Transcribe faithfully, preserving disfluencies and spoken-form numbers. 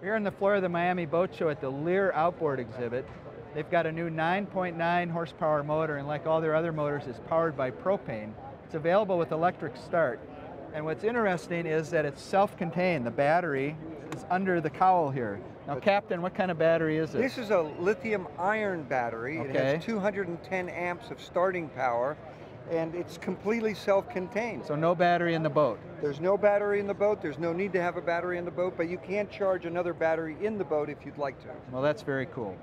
We're in the floor of the Miami Boat Show at the Lehr outboard exhibit. They've got a new nine point nine horsepower motor, and like all their other motors, it's powered by propane. It's available with electric start. And what's interesting is that it's self-contained. The battery is under the cowl here. Now, Captain, what kind of battery is this? This is a lithium-iron battery. Okay. It has two hundred ten amps of starting power, and it's completely self-contained. So no battery in the boat? There's no battery in the boat. There's no need to have a battery in the boat, but you can charge another battery in the boat if you'd like to. Well, that's very cool.